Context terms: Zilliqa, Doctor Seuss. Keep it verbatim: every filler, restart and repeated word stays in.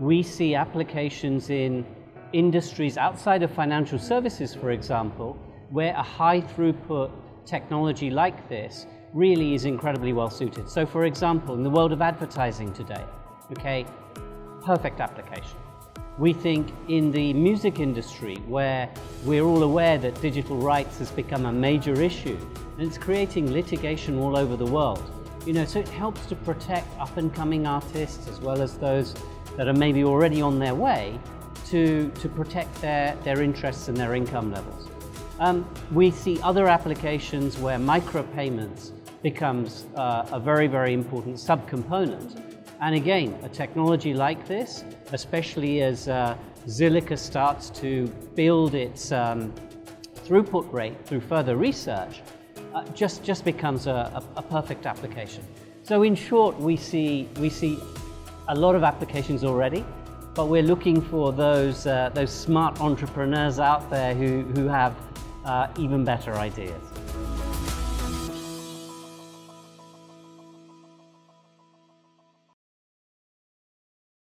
We see applications in industries outside of financial services, for example, where a high throughput technology like this really is incredibly well suited. So for example, in the world of advertising today, okay, perfect application. We think in the music industry, where we're all aware that digital rights has become a major issue and it's creating litigation all over the world. You know, so it helps to protect up and coming artists as well as those that are maybe already on their way to, to protect their, their interests and their income levels. Um, we see other applications where micropayments becomes uh, a very, very important subcomponent. And again, a technology like this, especially as uh, Zilliqa starts to build its um, throughput rate through further research, uh, just, just becomes a, a, a perfect application. So in short, we see, we see a lot of applications already, but we're looking for those, uh, those smart entrepreneurs out there who, who have uh, even better ideas.